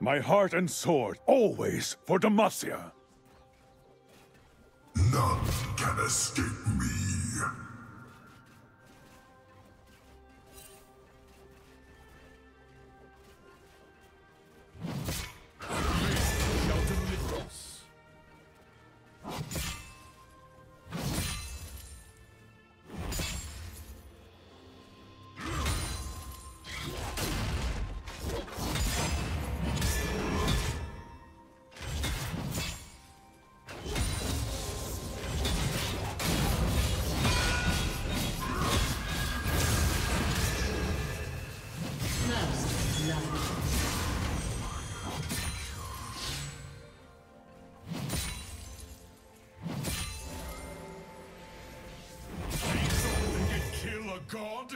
My heart and sword, always for Demacia. None can escape me. God!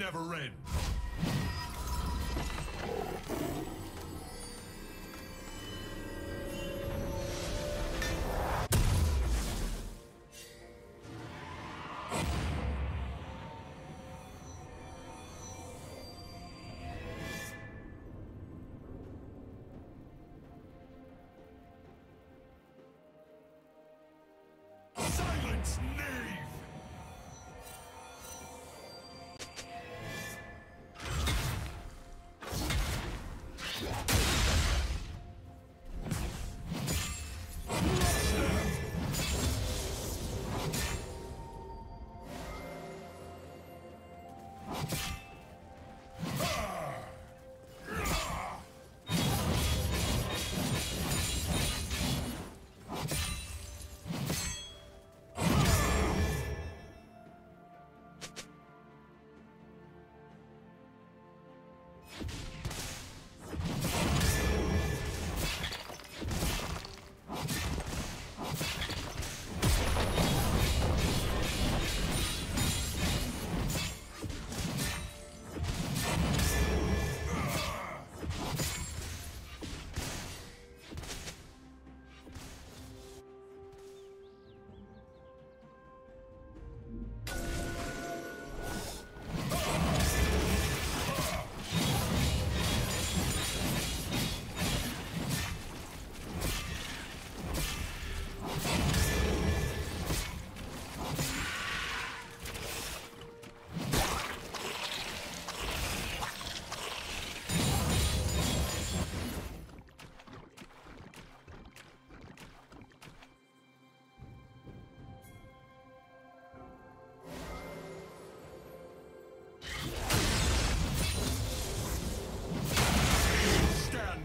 Never end. Silence, knave!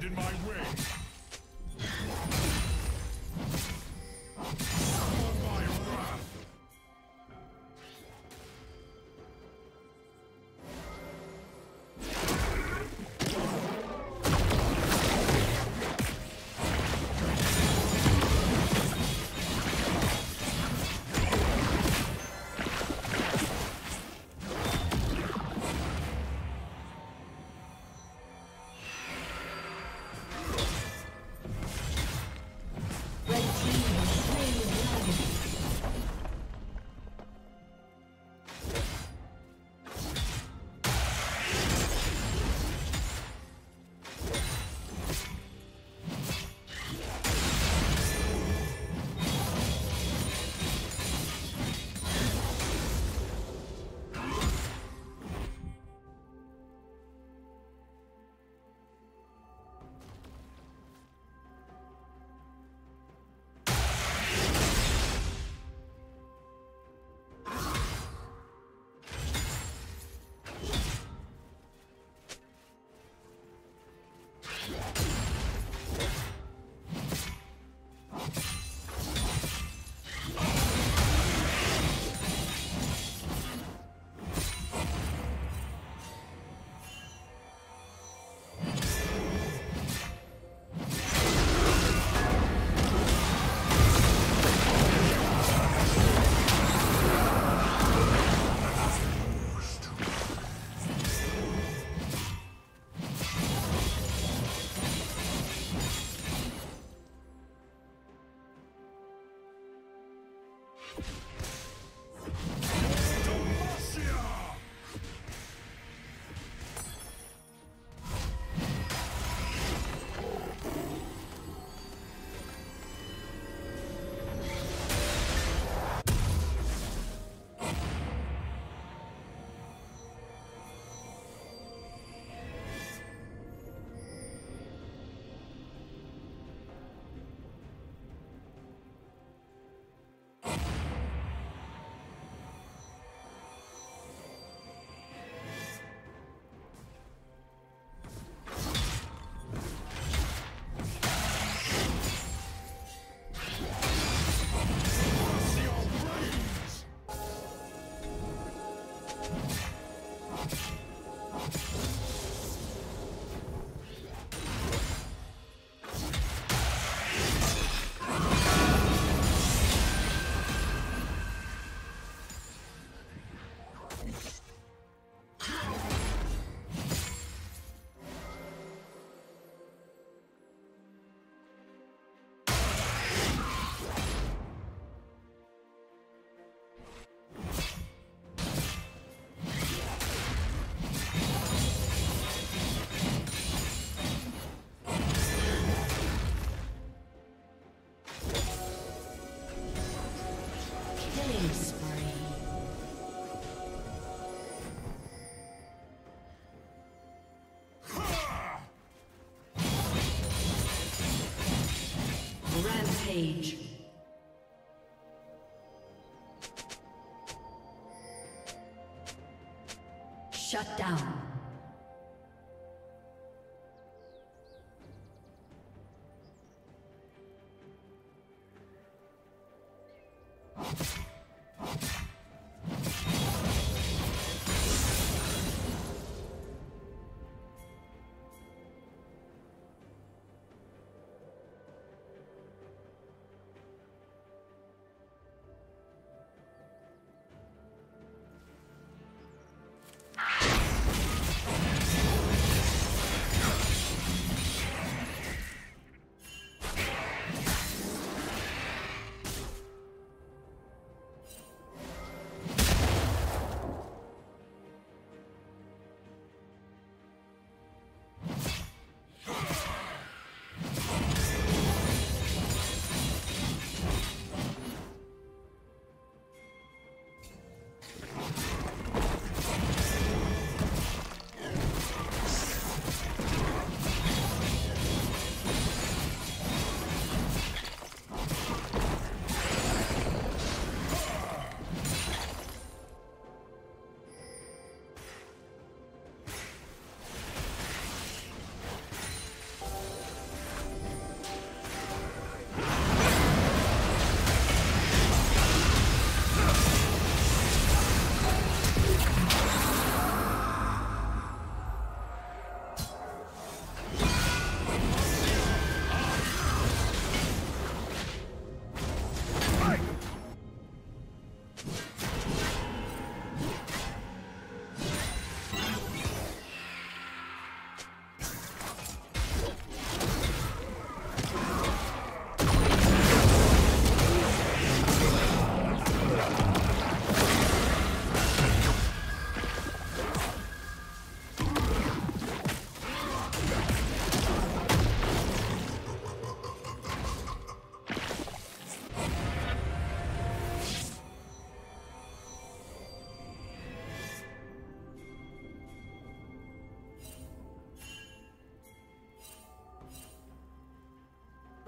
stand in my way. Age. Shut down.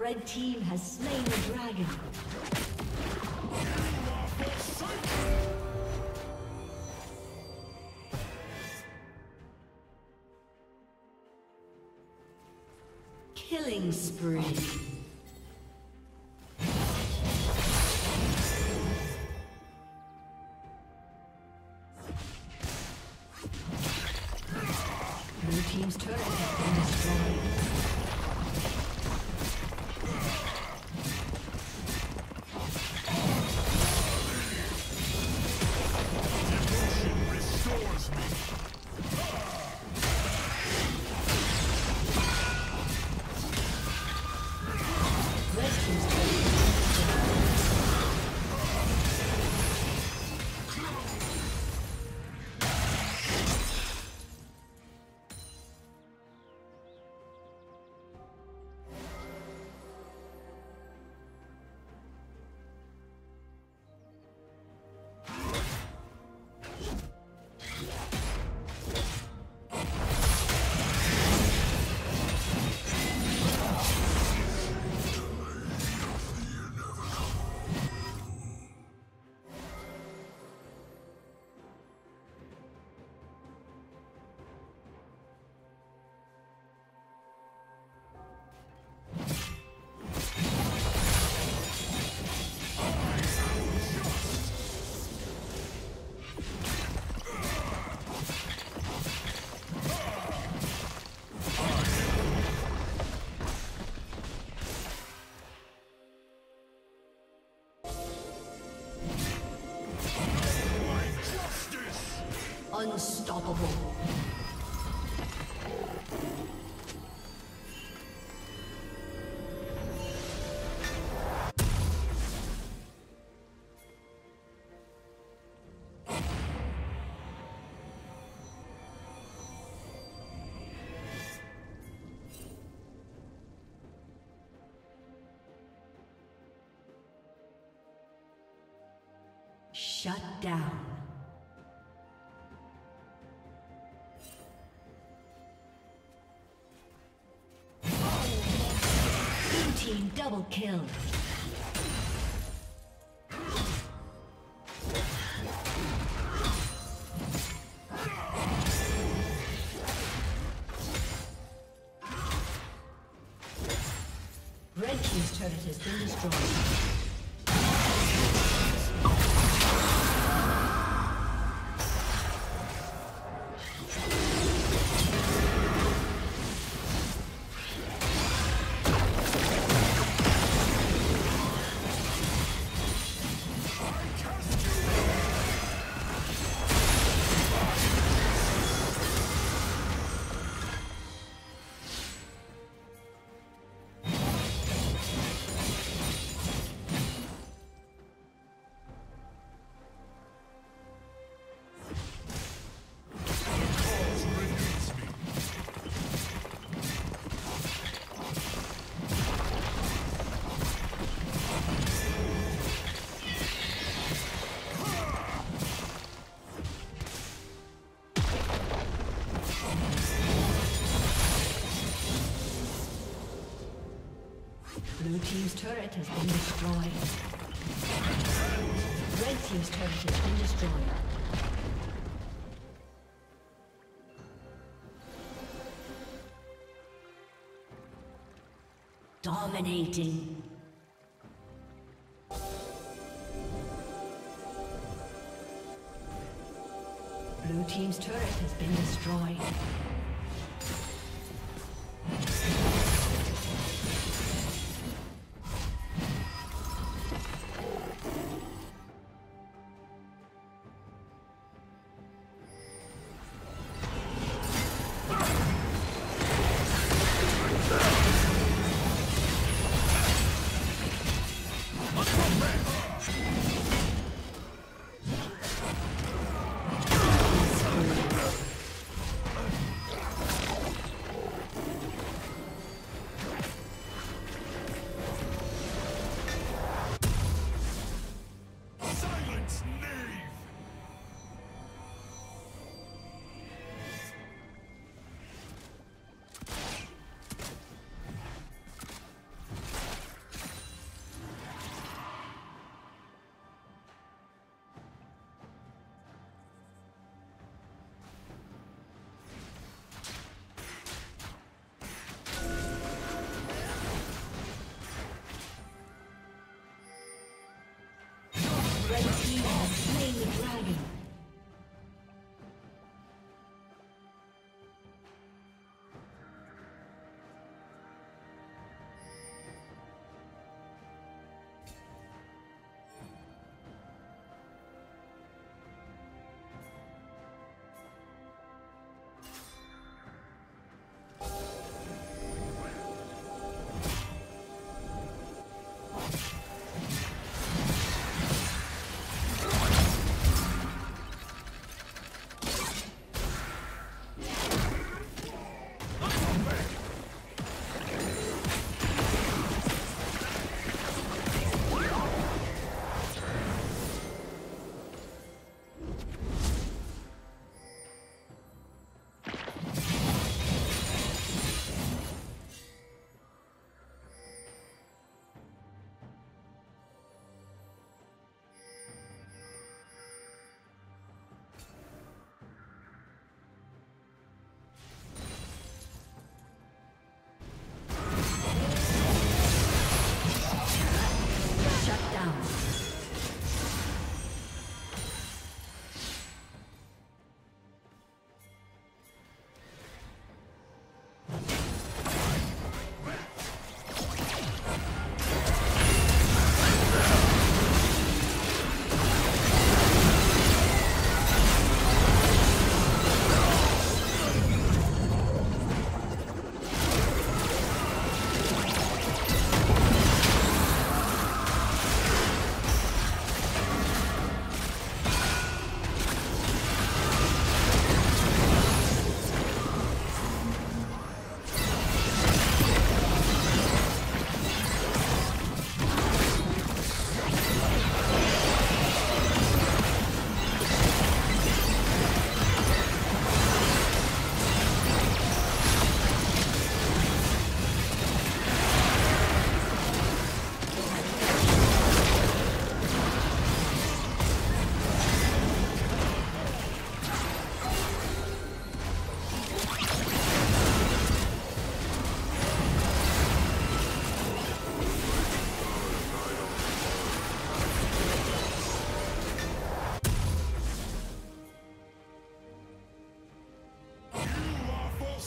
Red team has slain the dragon. Killing spree. Blue team's turret has been destroyed. Unstoppable. Shut down. Double kill. Red team's turret has been destroyed. Blue team's turret has been destroyed. Red team's turret has been destroyed. Dominating. Blue team's turret has been destroyed.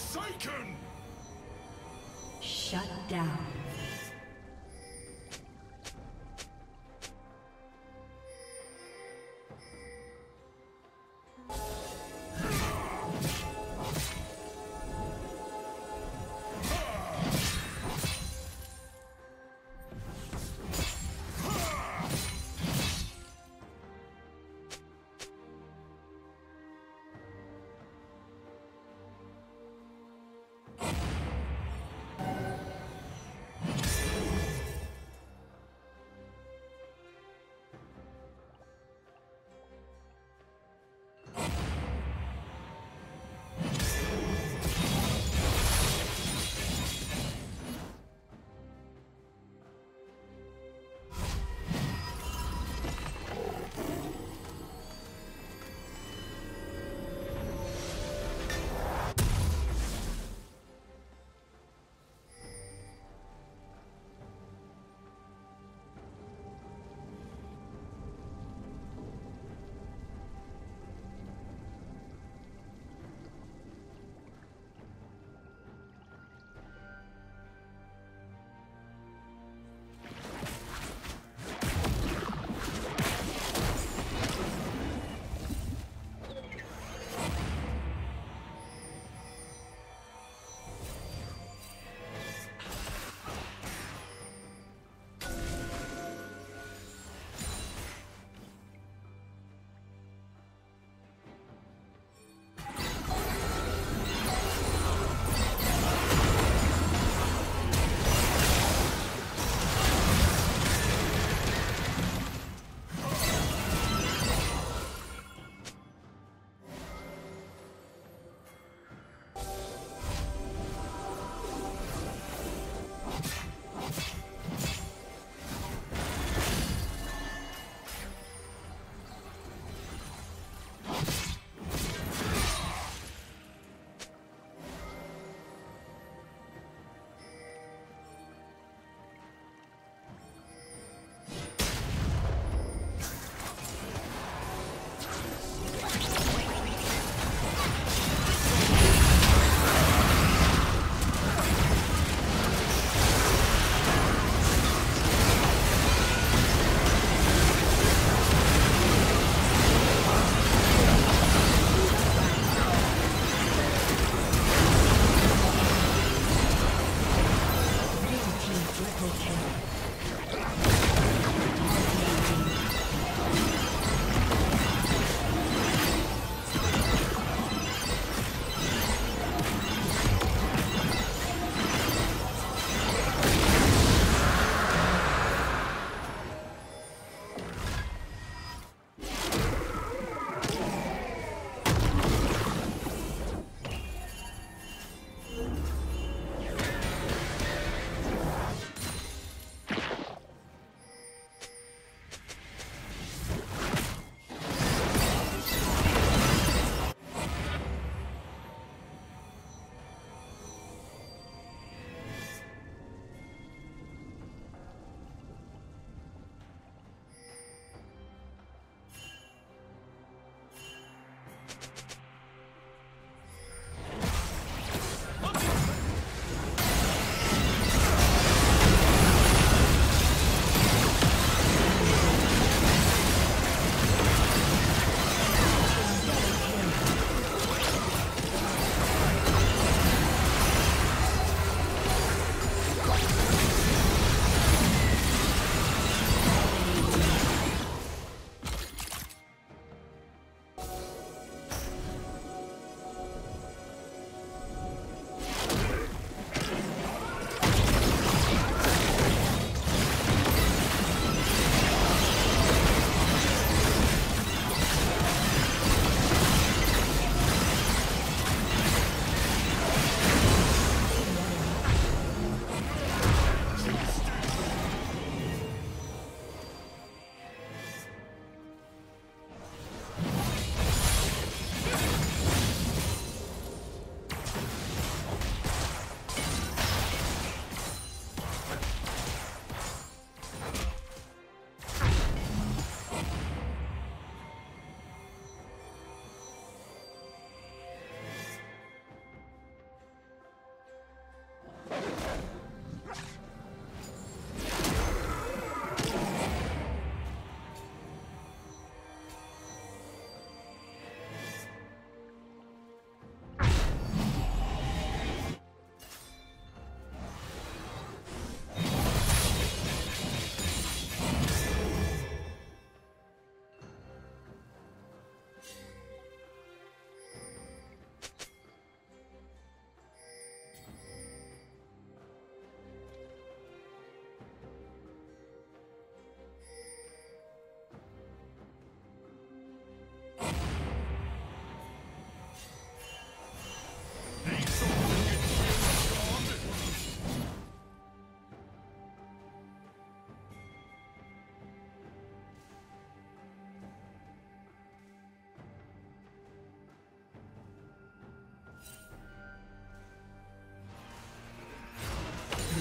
forsaken! Shut down.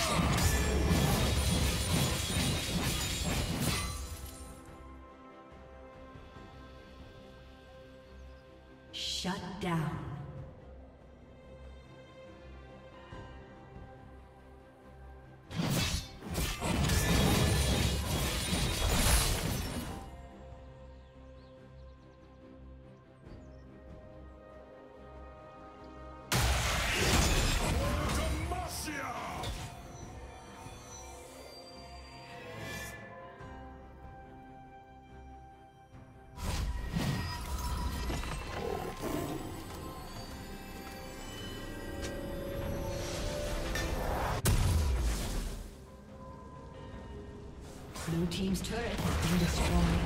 turret has been destroyed. Shut down. Blue team's turret has been destroyed.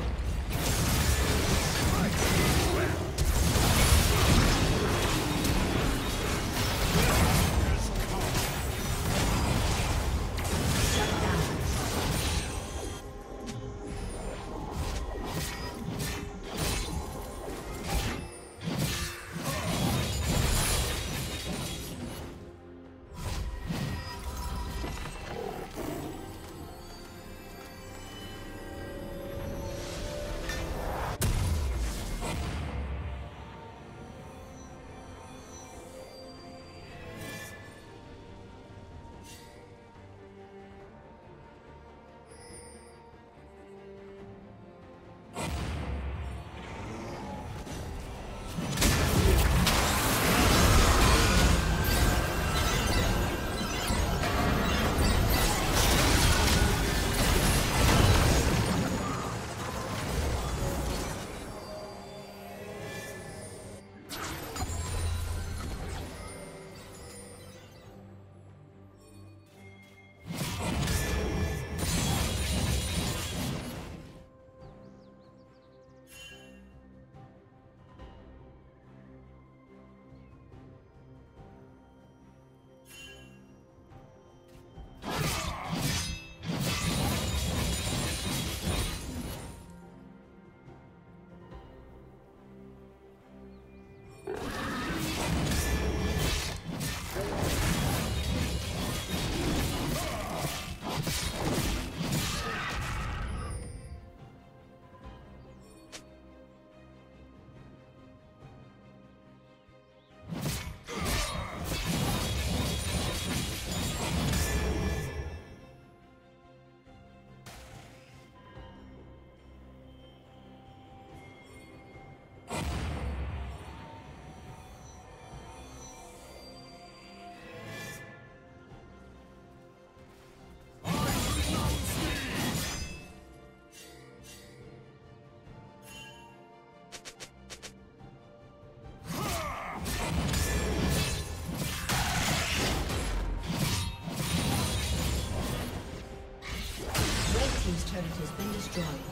has been destroyed.